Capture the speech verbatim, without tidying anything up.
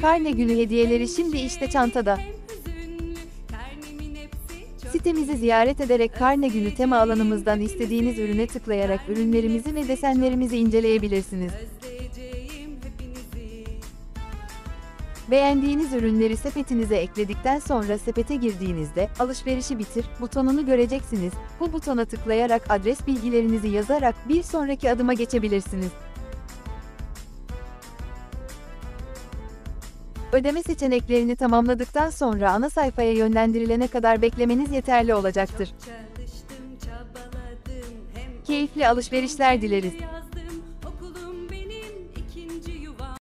Karne günü hediyeleri şimdi işte çantada. Sitemizi ziyaret ederek karne günü tema alanımızdan istediğiniz ürüne tıklayarak ürünlerimizi ve desenlerimizi inceleyebilirsiniz. Beğendiğiniz ürünleri sepetinize ekledikten sonra sepete girdiğinizde alışverişi bitir butonunu göreceksiniz. Bu butona tıklayarak adres bilgilerinizi yazarak bir sonraki adıma geçebilirsiniz. Ödeme seçeneklerini tamamladıktan sonra ana sayfaya yönlendirilene kadar beklemeniz yeterli olacaktır. Keyifli alışverişler dileriz.